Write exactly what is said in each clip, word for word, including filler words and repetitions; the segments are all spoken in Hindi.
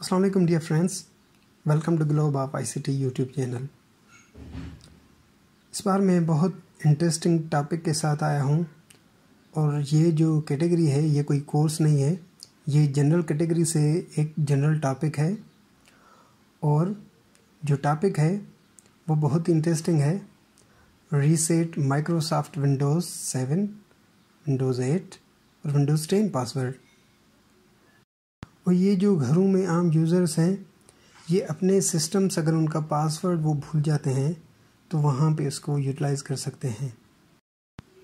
Assalamu alaikum dear friends, welcome to Globe of I C T YouTube channel। इस बार मैं बहुत इंटरेस्टिंग टॉपिक के साथ आया हूँ और ये जो कैटेगरी है ये कोई कोर्स नहीं है, ये जनरल कैटेगरी से एक जनरल टॉपिक है और जो टॉपिक है वो बहुत इंटरेस्टिंग है। Reset Microsoft Windows seven, Windows eight और विंडोज़ टेन पासवर्ड। और ये जो घरों में आम यूज़र्स हैं ये अपने सिस्टम्स अगर उनका पासवर्ड वो भूल जाते हैं तो वहाँ पे इसको यूटिलाइज़ कर सकते हैं,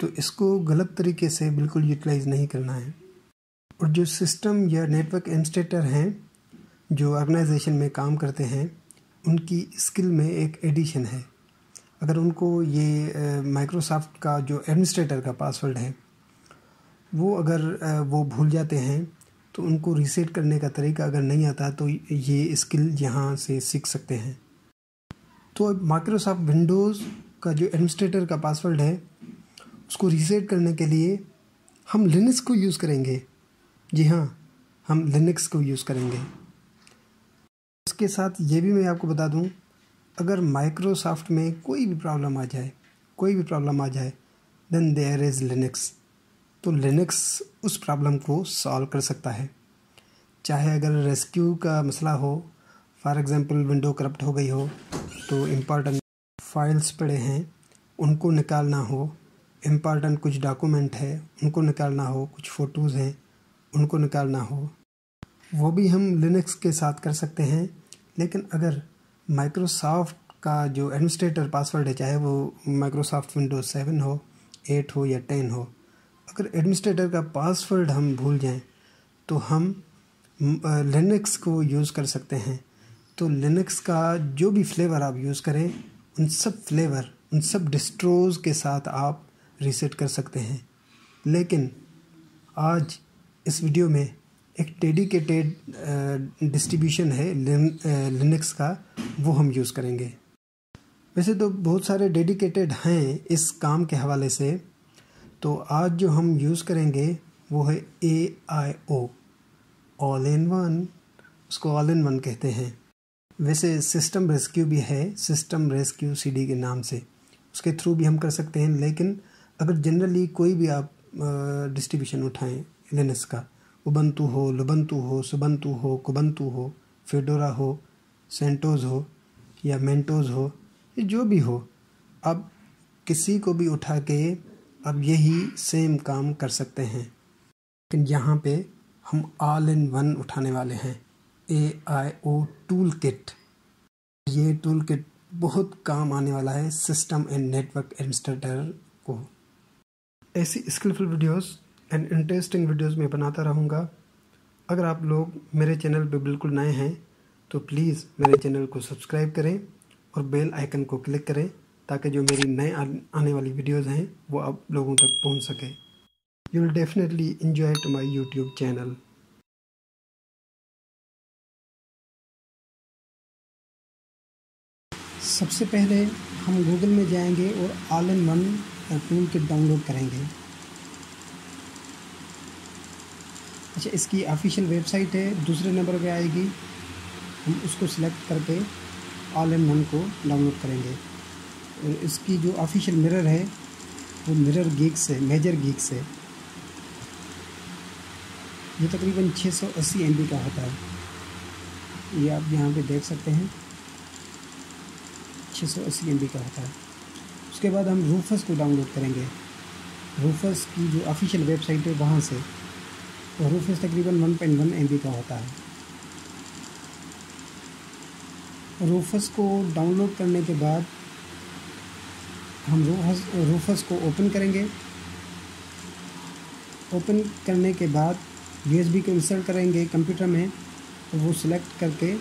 तो इसको गलत तरीके से बिल्कुल यूटिलाइज़ नहीं करना है। और जो सिस्टम या नेटवर्क एडमिनिस्ट्रेटर हैं जो ऑर्गेनाइजेशन में काम करते हैं उनकी स्किल में एक एडिशन है, अगर उनको ये माइक्रोसॉफ्ट का जो एडमिनिस्ट्रेटर का पासवर्ड है वो अगर आ, वो भूल जाते हैं तो उनको रीसेट करने का तरीका अगर नहीं आता तो ये स्किल यहाँ से सीख सकते हैं। तो माइक्रोसॉफ्ट विंडोज़ का जो एडमिनिस्ट्रेटर का पासवर्ड है उसको रीसेट करने के लिए हम लिनक्स को यूज़ करेंगे। जी हाँ, हम लिनक्स को यूज़ करेंगे। उसके साथ ये भी मैं आपको बता दूँ, अगर माइक्रोसॉफ्ट में कोई भी प्रॉब्लम आ जाए कोई भी प्रॉब्लम आ जाए देन देयर इज़ लिनक्स, तो लिनक्स उस प्रॉब्लम को सॉल्व कर सकता है। चाहे अगर रेस्क्यू का मसला हो, फॉर एग्ज़ाम्पल विंडो करप्ट हो गई हो तो इम्पॉर्टेंट फाइल्स पड़े हैं उनको निकालना हो, इम्पॉर्टेंट कुछ डॉक्यूमेंट है उनको निकालना हो, कुछ फ़ोटोज़ हैं उनको निकालना हो, वो भी हम लिनक्स के साथ कर सकते हैं। लेकिन अगर माइक्रोसॉफ्ट का जो एडमिनिस्ट्रेटर पासवर्ड है, चाहे वो माइक्रोसॉफ्ट विंडोज़ सेवन हो, एट हो या टेन हो, अगर एडमिनिस्ट्रेटर का पासवर्ड हम भूल जाएं तो हम लिनक्स को यूज़ कर सकते हैं। तो लिनक्स का जो भी फ्लेवर आप यूज़ करें उन सब फ्लेवर उन सब डिस्ट्रोज के साथ आप रीसेट कर सकते हैं। लेकिन आज इस वीडियो में एक डेडिकेटेड डिस्ट्रीब्यूशन है लिनक्स का, वो हम यूज़ करेंगे। वैसे तो बहुत सारे डेडिकेटेड हैं इस काम के हवाले से, तो आज जो हम यूज़ करेंगे वो है A I O, all in one, उसको ऑल इन वन कहते हैं। वैसे सिस्टम रेस्क्यू भी है, सिस्टम रेस्क्यू सी डी के नाम से, उसके थ्रू भी हम कर सकते हैं। लेकिन अगर जनरली कोई भी आप डिस्ट्रीब्यूशन उठाएं लिनक्स का, उबंटू हो, लुबंटू हो, सुबंटू हो, कुबंटू हो, फेडोरा हो, सेंटोस हो या मेंटोस हो, ये जो भी हो, अब किसी को भी उठा के अब यही सेम काम कर सकते हैं। लेकिन यहाँ पे हम ऑल इन वन उठाने वाले हैं, A I O tool kit. ये टूल किट बहुत काम आने वाला है सिस्टम एंड नेटवर्क एडमिनिस्ट्रेटर को। ऐसी skillful videos and interesting videos मैं बनाता रहूँगा। अगर आप लोग मेरे चैनल पे बिल्कुल नए हैं तो प्लीज़ मेरे चैनल को सब्सक्राइब करें और बेल आइकन को क्लिक करें ताकि जो मेरी नए आने वाली वीडियोस हैं वो आप लोगों तक पहुंच सके। You will definitely enjoy to my YouTube channel. सबसे पहले हम गूगल में जाएंगे और all in one tool kit download करेंगे। अच्छा, इसकी ऑफिशियल वेबसाइट है, दूसरे नंबर पे आएगी, हम उसको सिलेक्ट करके ऑल इन वन को डाउनलोड करेंगे। इसकी जो ऑफिशियल मिरर है वो मिरर गीक्स है, मेजर गीक्स है। ये तकरीबन छः सौ अस्सी एमबी का होता है, ये आप यहाँ पे देख सकते हैं, छः सौ अस्सी एमबी का होता है। उसके बाद हम रूफस को डाउनलोड करेंगे, रूफस की जो ऑफिशियल वेबसाइट है वहाँ से। और रूफस तकरीबन वन पॉइंट वन एमबी का होता है। रूफस को डाउनलोड करने के बाद हम रूफस रूफस को ओपन करेंगे। ओपन करने के बाद यूएसबी को इंसर्ट करेंगे कंप्यूटर में, तो वो सिलेक्ट करके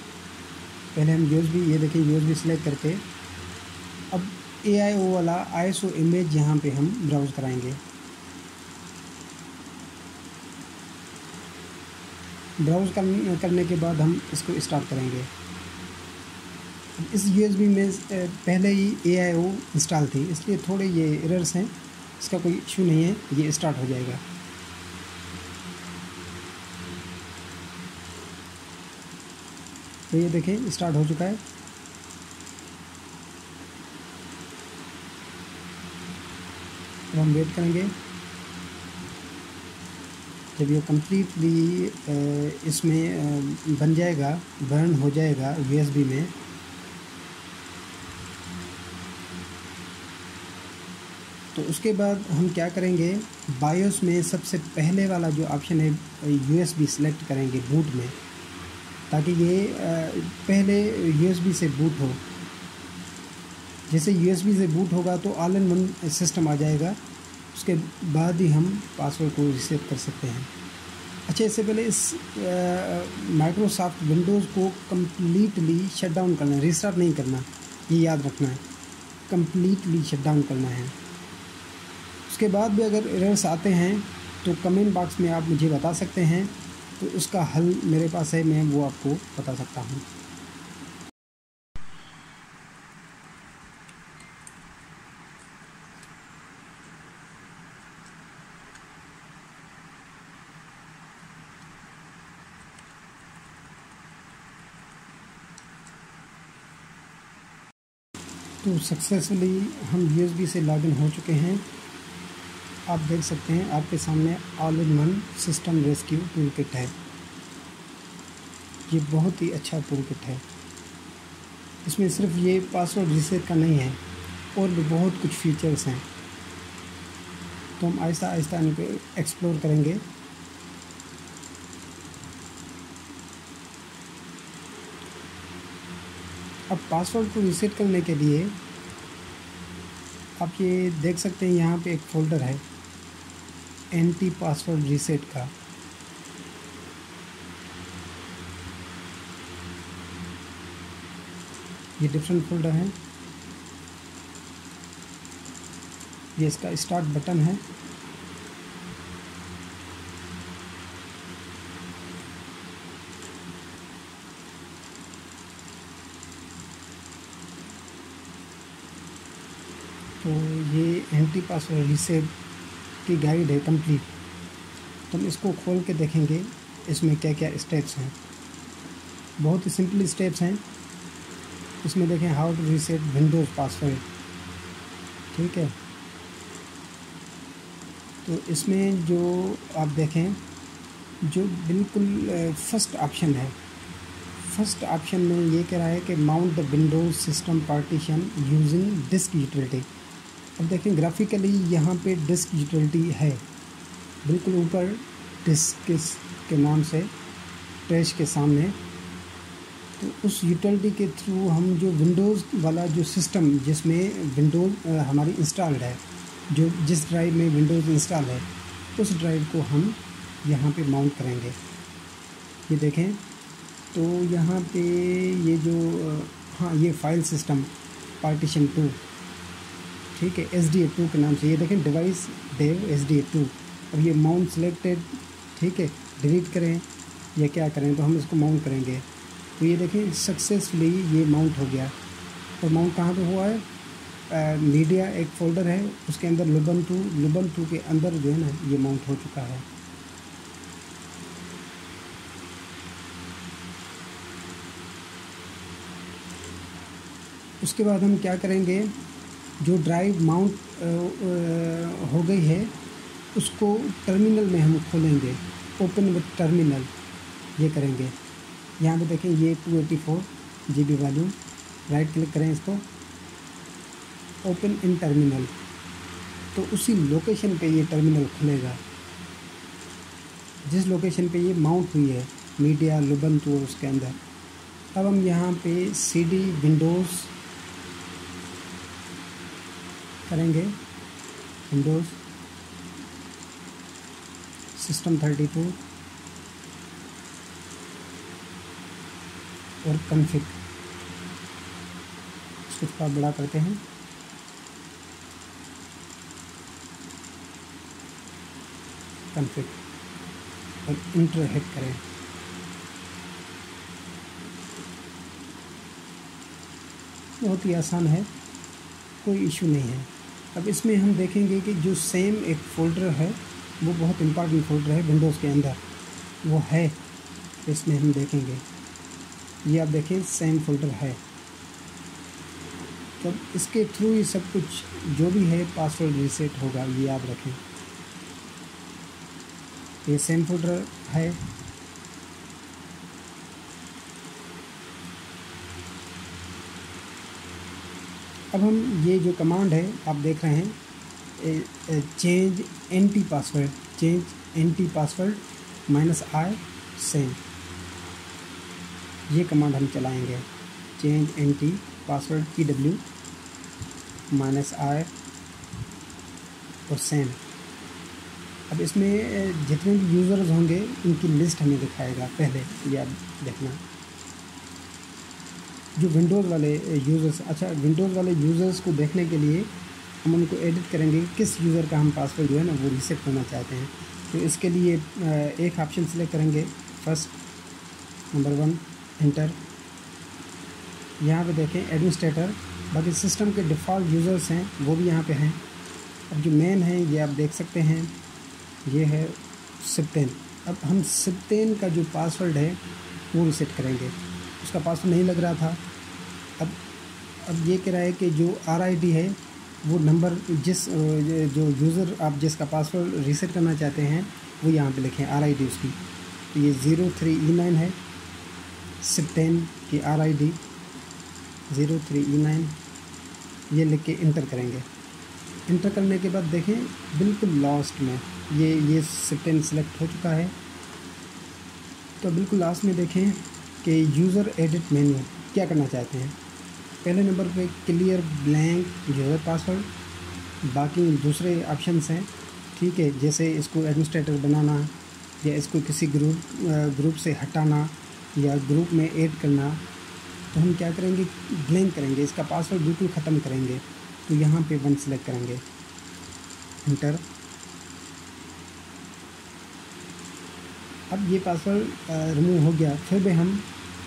पहले हम यूएसबी, ये देखें यूएसबी सिलेक्ट करके अब एआईओ वाला आईएसओ इमेज यहाँ पे हम ब्राउज़ कराएंगे। ब्राउज़ करने के बाद हम इसको स्टार्ट करेंगे। इस यूएसबी में पहले ही एआईओ इंस्टॉल थी इसलिए थोड़े ये एरर्स हैं, इसका कोई इशू नहीं है, ये स्टार्ट हो जाएगा। तो ये देखिए स्टार्ट हो चुका है। तो हम वेट करेंगे जब ये कम्प्लीटली इसमें बन जाएगा, बर्न हो जाएगा यूएसबी में। तो उसके बाद हम क्या करेंगे, बायोस में सबसे पहले वाला जो ऑप्शन है यूएसबी सेलेक्ट करेंगे बूट में, ताकि ये पहले यूएसबी से बूट हो। जैसे यूएसबी से बूट होगा तो ऑल इन वन सिस्टम आ जाएगा, उसके बाद ही हम पासवर्ड को रिसेट कर सकते हैं। अच्छा, इससे पहले इस माइक्रोसॉफ्ट विंडोज़ को कम्प्लीटली शट डाउन करना है, रिस्टार्ट नहीं करना, ये याद रखना है, कम्प्लीटली शट डाउन करना है। उसके बाद भी अगर एरर्स आते हैं तो कमेंट बॉक्स में आप मुझे बता सकते हैं, तो उसका हल मेरे पास है, मैं वो आपको बता सकता हूँ। तो सक्सेसफुली हम यूएसबी से लॉगिन हो चुके हैं। आप देख सकते हैं आपके सामने all in one system rescue toolkit है। ये बहुत ही अच्छा टूलकिट है। इसमें सिर्फ ये पासवर्ड रिसेट का नहीं है, और भी बहुत कुछ फीचर्स हैं। तो हम आहिस्ता आहिस्ता इनको एक्सप्लोर करेंगे। अब पासवर्ड को रिसेट करने के लिए आप ये देख सकते हैं, यहाँ पे एक फ़ोल्डर है एंटी पासवर्ड रीसेट का। ये डिफरेंट फोल्डर है, ये इसका स्टार्ट बटन है। तो ये एंटी पासवर्ड रीसेट की गाइड है कंप्लीट। तो हम इसको खोल के देखेंगे इसमें क्या क्या स्टेप्स हैं। बहुत ही सिंपल स्टेप्स हैं। इसमें देखें how to reset Windows password, ठीक है। तो इसमें जो आप देखें, जो बिल्कुल फर्स्ट ऑप्शन है, फर्स्ट ऑप्शन में ये कह रहा है कि mount the Windows system partition using disk utility. अब देखें ग्राफिकली यहाँ पे डिस्क यूटिलिटी है, बिल्कुल ऊपर डिस्क के नाम से ट्रैश के सामने। तो उस यूटिलिटी के थ्रू हम जो विंडोज़ वाला जो सिस्टम जिसमें विंडोज़ हमारी इंस्टॉल्ड है, जो जिस ड्राइव में विंडोज़ इंस्टॉल है, उस ड्राइव को हम यहाँ पे माउंट करेंगे। ये देखें, तो यहाँ पे ये जो, हाँ, ये फाइल सिस्टम पार्टीशन टू, ठीक है, एस डी ए टू के नाम से। ये देखें device dev S D A two. अब ये माउंट सेलेक्टेड, ठीक है, डिलीट करें या क्या करें, तो हम इसको माउंट करेंगे। तो ये देखें सक्सेसफुली ये माउंट हो गया। तो माउंट कहाँ पे हुआ है, मीडिया एक फ़ोल्डर है, उसके अंदर लुबन टू, लुबन टू के अंदर जो है ना ये माउंट हो चुका है। उसके बाद हम क्या करेंगे, जो ड्राइव माउंट हो गई है उसको टर्मिनल में हम खोलेंगे, ओपन विद टर्मिनल ये करेंगे। यहाँ पे देखें ये two eighty four GB volume, right click करें इसको, ओपन इन टर्मिनल। तो उसी लोकेशन पे ये टर्मिनल खुलेगा जिस लोकेशन पे ये माउंट हुई है, मीडिया लुबंटू उसके अंदर। अब हम यहाँ पे सी डी विंडोज़ करेंगे, विंडोज़ सिस्टम थर्टी टू और कॉन्फ़िग, इसको थोड़ा बड़ा करते हैं। कॉन्फ़िग और इंटर हिट करें। बहुत ही आसान है, कोई इशू नहीं है। अब इसमें हम देखेंगे कि जो सेम एक फ़ोल्डर है, वो बहुत इम्पॉर्टेंट फ़ोल्डर है विंडोज़ के अंदर, वो है, इसमें हम देखेंगे। ये आप देखें सैम फोल्डर है। तो इसके थ्रू ये सब कुछ जो भी है पासवर्ड रीसेट होगा, ये याद रखें। ये सैम फोल्डर है। अब हम ये जो कमांड है आप देख रहे हैं uh, uh, change NT password, change NT password minus I SAM, ये कमांड हम चलाएंगे। Change NT password P W minus I और सेम। अब इसमें जितने भी यूज़र्स होंगे उनकी लिस्ट हमें दिखाएगा पहले, ये आप देखना जो विंडोज़ वाले यूज़र्स। अच्छा, विंडोज़ वाले यूज़र्स को देखने के लिए हम उनको एडिट करेंगे किस यूज़र का हम पासवर्ड जो है ना वो रीसेट करना चाहते हैं। तो इसके लिए एक ऑप्शन सेलेक्ट करेंगे, फर्स्ट नंबर वन इंटर। यहाँ पे देखें एडमिनिस्ट्रेटर, बाकी सिस्टम के डिफ़ॉल्ट यूज़र्स हैं वो भी यहाँ पे हैं। अब जो मेन है ये आप देख सकते हैं, ये है सिप्टेन। अब हम सिप्टेन का जो पासवर्ड है वो रीसेट करेंगे, उसका पासवर्ड नहीं लग रहा था। अब अब ये कह रहा है कि जो आर आई डी है वो नंबर, जिस जो यूज़र आप जिसका पासवर्ड रीसेट करना चाहते हैं वो यहाँ पे लिखें आर आई डी उसकी। तो ये ज़ीरो थ्री ई नाइन है, सिप्टेन की R I D zero three E nine, ये लिख के इंटर करेंगे। इंटर करने के बाद देखें बिल्कुल लास्ट में ये ये सिप्टेन सेलेक्ट हो चुका है। तो बिल्कुल लास्ट में देखें कि यूज़र एडिट मेन्यू क्या करना चाहते हैं। पहले नंबर पे क्लियर ब्लैंक यूज़र पासवर्ड, बाकी दूसरे ऑप्शंस हैं, ठीक है, जैसे इसको एडमिनिस्ट्रेटर बनाना या इसको किसी ग्रुप ग्रुप से हटाना या ग्रुप में ऐड करना। तो हम क्या करेंगे, ब्लैंक करेंगे, इसका पासवर्ड बिल्कुल ख़त्म करेंगे। तो यहाँ पे वन सेलेक्ट करेंगे, इंटर। अब ये पासवर्ड रिमूव हो गया। फिर भी हम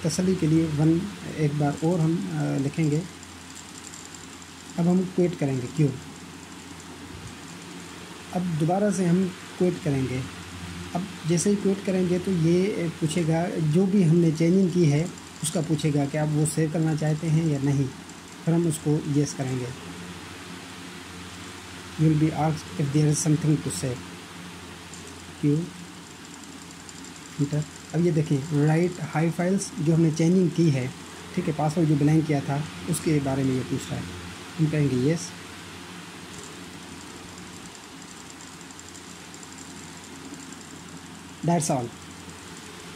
तसल्ली के लिए वन एक बार और हम आ, लिखेंगे। अब हम क्विट करेंगे, क्यों? अब दोबारा से हम क्विट करेंगे। अब जैसे ही क्विट करेंगे तो ये पूछेगा, जो भी हमने चेंजिंग की है उसका पूछेगा कि आप वो सेव करना चाहते हैं या नहीं। फिर हम उसको येस करेंगे, you will be asked if there is something to save, क्यों? इंटर। अब ये देखें राइट हाई फाइल्स, जो हमने चेंजिंग की है, ठीक है, पासवर्ड जो ब्लैंक किया था उसके बारे में ये पूछ रहा है। हम कहेंगे येस। That's all.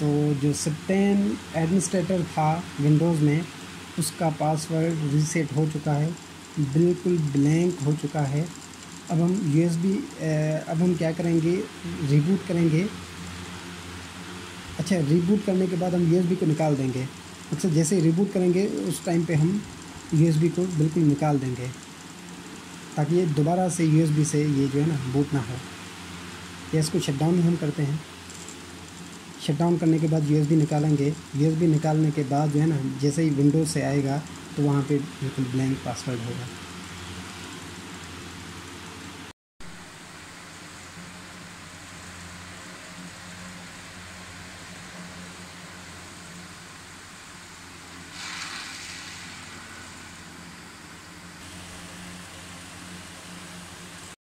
तो जो सिप्टेन एडमिनिस्ट्रेटर था विंडोज़ में उसका पासवर्ड रीसेट हो चुका है, बिल्कुल ब्लैंक हो चुका है। अब हम यूएसबी, अब हम क्या करेंगे, रिबूट करेंगे। अच्छा, रिबूट करने के बाद हम यूएसबी को निकाल देंगे। अक्सर जैसे ही रिबूट करेंगे उस टाइम पे हम यूएसबी को बिल्कुल निकाल देंगे ताकि ये दोबारा से यूएसबी से ये जो है ना बूट ना हो। या इसको शटडाउन हम करते हैं, शटडाउन करने के बाद यूएसबी निकालेंगे। यूएसबी निकालने के बाद जो है ना जैसे ही विंडोज़ से आएगा तो वहाँ पर बिल्कुल ब्लैंक पासवर्ड होगा।